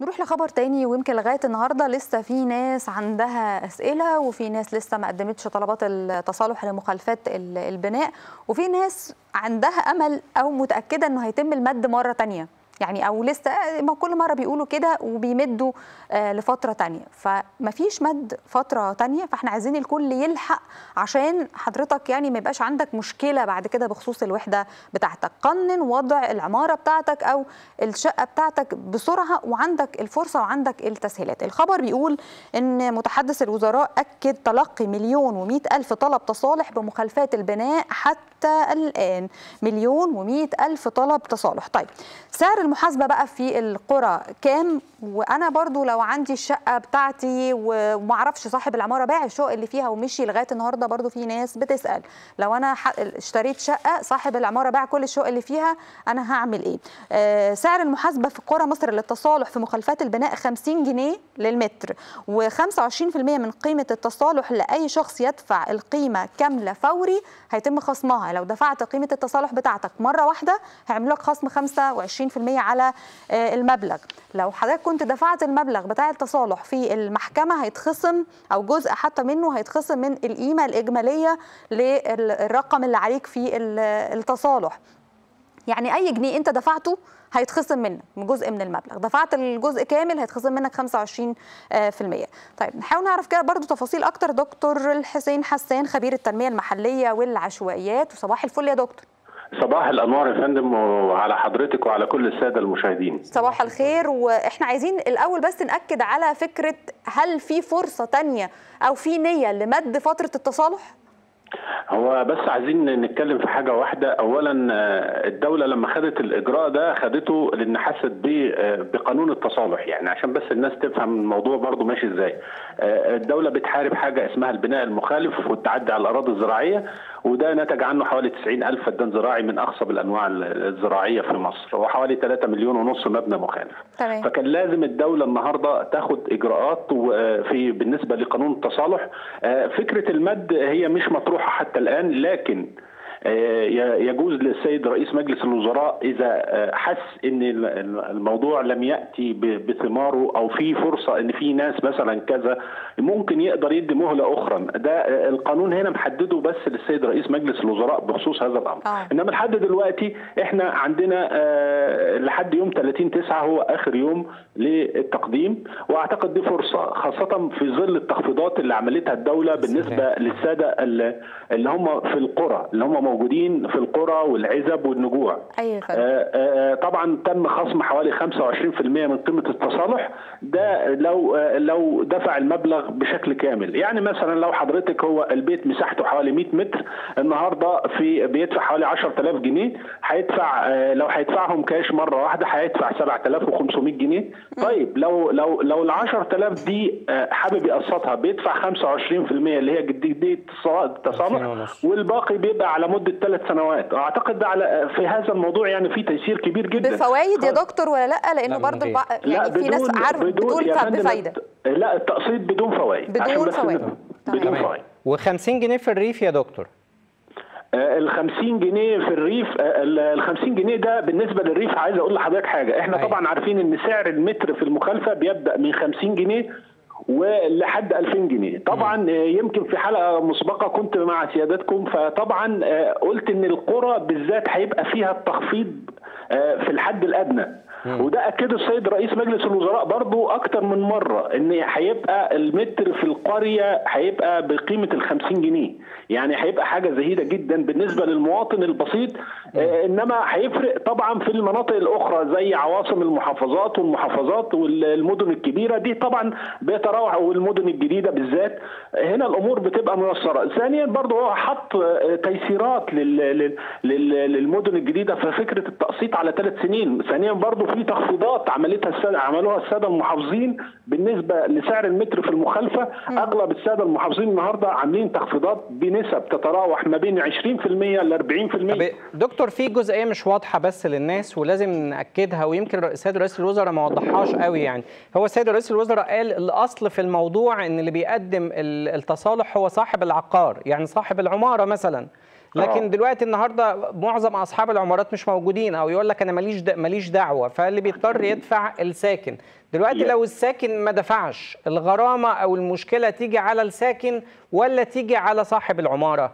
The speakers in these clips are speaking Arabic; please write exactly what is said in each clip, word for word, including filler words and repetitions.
نروح لخبر تاني، ويمكن لغايه النهارده لسه في ناس عندها اسئله، وفي ناس لسه ما قدمتش طلبات التصالح لمخالفات البناء، وفي ناس عندها امل او متاكده انه هيتم المد مره تانيه، يعني او لسه كل مره بيقولوا كده وبيمدوا لفتره تانيه، فمفيش مد فتره تانيه، فاحنا عايزين الكل يلحق عشان حضرتك يعني ما يبقاش عندك مشكله بعد كده بخصوص الوحده بتاعتك. قنن وضع العماره بتاعتك او الشقه بتاعتك بسرعه، وعندك الفرصه وعندك التسهيلات. الخبر بيقول ان متحدث الوزراء اكد تلقي مليون ومئة الف طلب تصالح بمخالفات البناء حتى الان، مليون ومئة الف طلب تصالح. طيب سعر المحاسبه بقى في القرى كام؟ وانا برضو لو عندي الشقه بتاعتي وما اعرفش صاحب العماره باع الشقق اللي فيها ومشي، لغايه النهارده برضو في ناس بتسال، لو انا اشتريت شقه صاحب العماره باع كل الشقق اللي فيها انا هعمل ايه؟ آه سعر المحاسبه في قرى مصر للتصالح في مخالفات البناء خمسين جنيه للمتر، وخمسة وعشرين بالمئة من قيمه التصالح لاي شخص يدفع القيمه كامله فوري هيتم خصمها. لو دفعت قيمه التصالح بتاعتك مره واحده هيعملوا لك خصم خمسة وعشرين بالمئة على المبلغ. لو حضرتك كنت دفعت المبلغ بتاع التصالح في المحكمه هيتخصم او جزء حتى منه هيتخصم من القيمه الاجماليه للرقم اللي عليك في التصالح. يعني اي جنيه انت دفعته هيتخصم منك جزء من المبلغ، دفعت الجزء كامل هيتخصم منك خمسة وعشرين بالمئة. طيب نحاول نعرف كده برضو تفاصيل اكتر. دكتور حسين حسان خبير التنميه المحليه والعشوائيات، وصباح الفل يا دكتور. صباح الانوار يا فندم، وعلى حضرتك وعلى كل الساده المشاهدين. صباح الخير. واحنا عايزين الاول بس ناكد على فكره، هل في فرصه تانية او في نيه لمد فتره التصالح؟ هو بس عايزين نتكلم في حاجه واحده. اولا الدوله لما خدت الاجراء ده خدته لان حست بقانون التصالح، يعني عشان بس الناس تفهم الموضوع برضو ماشي ازاي. الدوله بتحارب حاجه اسمها البناء المخالف والتعدي على الاراضي الزراعيه، وده نتج عنه حوالي تسعين ألف فدان زراعي من اغصب الانواع الزراعيه في مصر، وحوالي ثلاثة مليون ونص مبنى مخالف. طبعا. فكان لازم الدوله النهارده تاخد اجراءات في بالنسبه لقانون التصالح. فكره المد هي مش مطروحه حتى الان، لكن يجوز للسيد رئيس مجلس الوزراء اذا حس ان الموضوع لم ياتي بثماره او في فرصه ان في ناس مثلا كذا ممكن يقدر يدي مهله اخرى. ده القانون هنا محدده بس للسيد رئيس مجلس الوزراء بخصوص هذا الامر. آه. انما لحد دلوقتي احنا عندنا لحد يوم ثلاثين تسعة هو اخر يوم للتقديم، واعتقد دي فرصه خاصه في ظل التخفيضات اللي عملتها الدوله بالنسبه للساده اللي هم في القرى، اللي هم موجودين في القرى والعزب والنجوع. أيوة. آآ آآ طبعا تم خصم حوالي خمسة وعشرين بالمئة من قيمه التصالح، ده لو لو دفع المبلغ بشكل كامل. يعني مثلا لو حضرتك هو البيت مساحته حوالي مئة متر النهارده في بيدفع حوالي عشرة آلاف جنيه، هيدفع لو هيدفعهم كاش مره واحده هيدفع سبعة آلاف وخمسمئة جنيه. طيب لو لو لو ال عشرة آلاف دي حابب يقسطها بيدفع خمسة وعشرين بالمئة اللي هي جديه التصالح، والباقي بيبقى على مده ثلاث سنوات. اعتقد على في هذا الموضوع يعني في تيسير كبير جدا. بفوائد يا دكتور ولا لا؟ لانه برضه البع... يعني في ناس عارف بتقول بفايده. لا التقسيط بدون فوائد، بدون فوائد بدون فوائد. و50 جنيه في الريف يا دكتور. ال خمسين جنيه في الريف، ال خمسين جنيه ده بالنسبه للريف عايز اقول لحضرتك حاجه، احنا أي. طبعا عارفين ان سعر المتر في المخالفه بيبدا من خمسين جنيه ولحد ألفين جنيه. طبعا يمكن في حلقه مسبقه كنت مع سيادتكم، فطبعا قلت ان القرى بالذات هيبقى فيها التخفيض في الحد الادنى، وده اكد السيد رئيس مجلس الوزراء برضو اكتر من مره ان هيبقى المتر في القريه هيبقى بقيمه ال خمسين جنيه، يعني هيبقى حاجه زهيده جدا بالنسبه للمواطن البسيط. انما هيفرق طبعا في المناطق الاخرى زي عواصم المحافظات والمحافظات والمدن الكبيره دي طبعا بيتراوح، والمدن الجديده بالذات هنا الامور بتبقى ميسره. ثانيا برضو هو حط تيسيرات للمدن الجديده في فكره التقسيط على ثلاث سنين. ثانيا برضو في تخفيضات عملتها السادة عملوها الساده المحافظين بالنسبه لسعر المتر في المخالفه. م. اغلب الساده المحافظين النهارده عاملين تخفيضات بنسب تتراوح ما بين عشرين بالمئة ل أربعين بالمئة. دكتور في جزئيه مش واضحه بس للناس ولازم ناكدها، ويمكن السيد رئيس الوزراء ما وضحهاش قوي. يعني هو السيد رئيس الوزراء قال الاصل في الموضوع ان اللي بيقدم التصالح هو صاحب العقار، يعني صاحب العماره مثلا، لكن أوه. دلوقتي النهارده معظم اصحاب العمارات مش موجودين، او يقول لك انا ماليش ماليش دعوه، فاللي بيضطر يدفع الساكن. دلوقتي لو الساكن ما دفعش، الغرامه او المشكله تيجي على الساكن ولا تيجي على صاحب العماره؟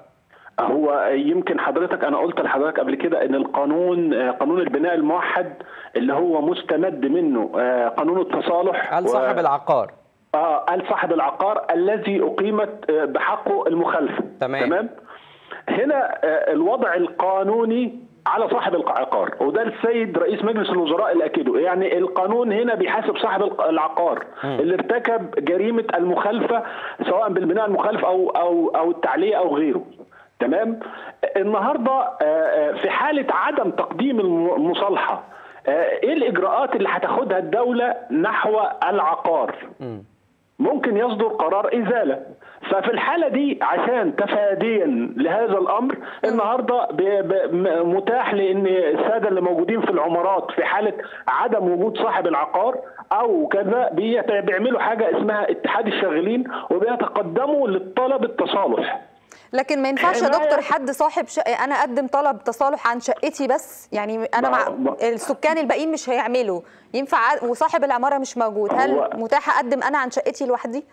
هو يمكن حضرتك انا قلت لحضرتك قبل كده ان القانون قانون البناء الموحد اللي هو مستمد منه قانون التصالح قال صاحب و... العقار اه قال صاحب العقار الذي اقيمت بحقه المخالفه. تمام. تمام. هنا الوضع القانوني على صاحب العقار، وده السيد رئيس مجلس الوزراء اللي اكده، يعني القانون هنا بيحاسب صاحب العقار اللي ارتكب جريمه المخالفه سواء بالبناء المخالف او او او التعليه او غيره. تمام. النهارده في حاله عدم تقديم المصالحه، ايه الاجراءات اللي هتاخدها الدوله نحو العقار؟ ممكن يصدر قرار ازاله. ففي الحاله دي عشان تفاديا لهذا الامر النهارده متاح لان الساده اللي موجودين في العمارات في حاله عدم وجود صاحب العقار او كذا بيعملوا حاجه اسمها اتحاد الشاغلين وبيتقدموا للطلب التصالح. لكن ما ينفعش يا دكتور حد صاحب شقه انا اقدم طلب تصالح عن شقتي بس، يعني انا مع السكان الباقيين مش هيعملوا، ينفع وصاحب العماره مش موجود، هل متاح اقدم انا عن شقتي لوحدي؟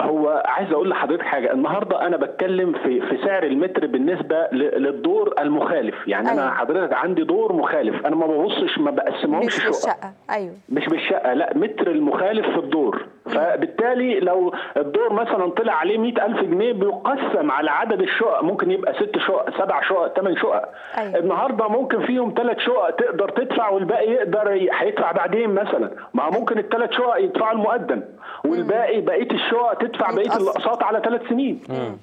هو عايز اقول لحضرتك حاجه، النهارده انا بتكلم في في سعر المتر بالنسبه للدور المخالف، يعني أيوة. انا حضرتك عندي دور مخالف، انا ما ببصش ما بقسمهمش شقه، مش بالشقه. ايوه مش بالشقه، لا متر المخالف في الدور، فبالتالي لو الدور مثلا طلع عليه مئة ألف جنيه بيقسم على عدد الشقق، ممكن يبقى ست شقق، سبع شقق، ثمان شقق. أيوة. النهارده ممكن فيهم ثلاث شقق تقدر تدفع والباقي يقدر هيدفع بعدين مثلا، ما ممكن الثلاث شقق يدفعوا المقدم والباقي بقيه الشقق تدفع بقيه الاقساط على ثلاث سنين. مم.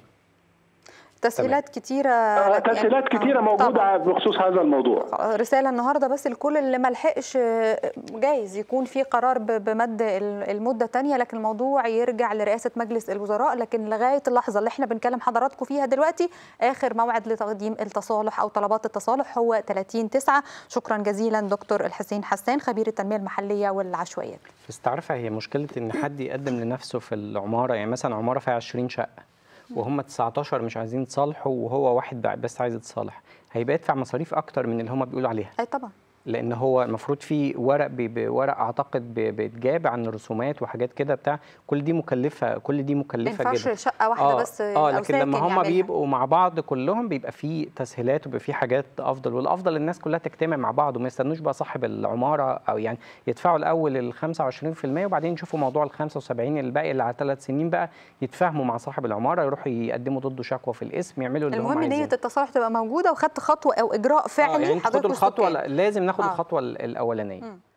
تسهيلات كتيره آه، تسهيلات يعني كتيره موجوده طبعا. بخصوص هذا الموضوع رساله النهارده بس لكل اللي ما لحقش، جايز يكون في قرار بمد المده ثانيه، لكن الموضوع يرجع لرئاسه مجلس الوزراء، لكن لغايه اللحظه اللي احنا بنكلم حضراتكم فيها دلوقتي اخر موعد لتقديم التصالح او طلبات التصالح هو ثلاثين تسعة. شكرا جزيلا دكتور حسين حسان خبير التنميه المحليه والعشوائيات. بس تعرفها هي مشكله ان حد يقدم لنفسه في العماره، يعني مثلا عماره فيها عشرين شقه وهم تسعتاشر مش عايزين يتصالحوا وهو واحد بس عايز يتصالح، هيبقى يدفع مصاريف اكتر من اللي هم بيقولوا عليها. اي طبعا، لان هو المفروض في ورق بورق اعتقد بيتجاب عن الرسومات وحاجات كده بتاع، كل دي مكلفه، كل دي مكلفه جدا. ما ينفعش شقه واحده آه بس اه لكن لما هم بيبقوا مع بعض كلهم بيبقى في تسهيلات وبيبقى في حاجات افضل، والافضل الناس كلها تجتمع مع بعض وما يستنوش بقى صاحب العماره، او يعني يدفعوا الاول ال خمسة وعشرين في المية وبعدين يشوفوا موضوع ال خمسة وسبعين الباقي اللي على ثلاث سنين بقى، يتفاهموا مع صاحب العماره، يروحوا يقدموا ضده شكوى في الاسم، يعملوا اللي هم عايزينه. المهم نيه التصالح تبقى موجوده وخدت خطوه او اجراء فعلي. آه يعني حضرتك الخطوه لازم ناخد الخطوه الاولانيه.